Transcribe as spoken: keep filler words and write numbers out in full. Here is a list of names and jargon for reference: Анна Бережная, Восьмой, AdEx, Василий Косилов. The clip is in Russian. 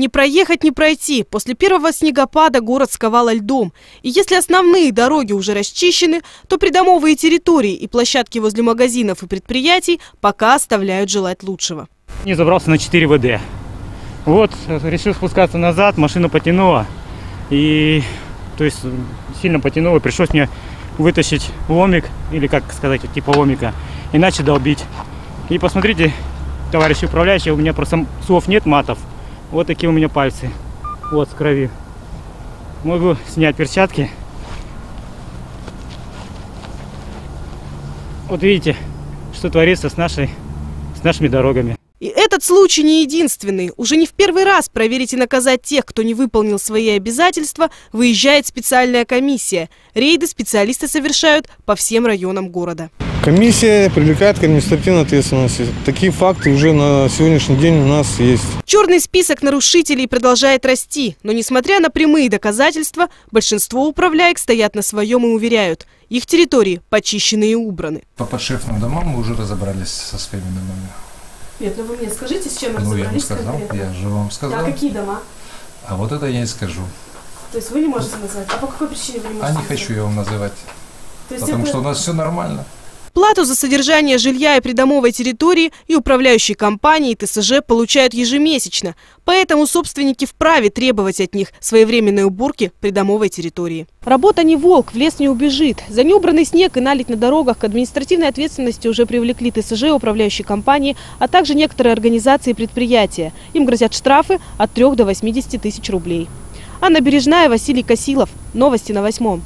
Не проехать, не пройти. После первого снегопада город сковало льдом. И если основные дороги уже расчищены, то придомовые территории и площадки возле магазинов и предприятий пока оставляют желать лучшего. Не забрался на четыре вэ дэ. Вот, решил спускаться назад, машина потянула. И, то есть, сильно потянула, пришлось мне вытащить ломик, или как сказать, типа ломика, иначе долбить. И посмотрите, товарищи управляющие, у меня просто слов нет, матов. Вот такие у меня пальцы. Вот, с крови. Могу снять перчатки. Вот видите, что творится с, нашей, с нашими дорогами. И этот случай не единственный. Уже не в первый раз проверить и наказать тех, кто не выполнил свои обязательства, выезжает специальная комиссия. Рейды специалисты совершают по всем районам города. Комиссия привлекает к административной ответственности. Такие факты уже на сегодняшний день у нас есть. Черный список нарушителей продолжает расти. Но несмотря на прямые доказательства, большинство управляек стоят на своем и уверяют. Их территории почищены и убраны. По подшефным домам мы уже разобрались со своими домами. Нет, ну вы мне скажите, с чем разобрались? Ну, я вам сказал, конкретно? Я же вам сказал. А какие дома? А вот это я не скажу. То есть вы не можете назвать? А по какой причине вы не можете назвать? А не хочу я вам называть. Потому это... что у нас все нормально. Плату за содержание жилья и придомовой территории и управляющие компании и тэ эс жэ получают ежемесячно. Поэтому собственники вправе требовать от них своевременной уборки придомовой территории. Работа не волк, в лес не убежит. За неубранный снег и наледь на дорогах к административной ответственности уже привлекли тэ эс жэ, управляющие компании, а также некоторые организации и предприятия. Им грозят штрафы от трёх до восьмидесяти тысяч рублей. Анна Бережная, Василий Косилов. Новости на Восьмом.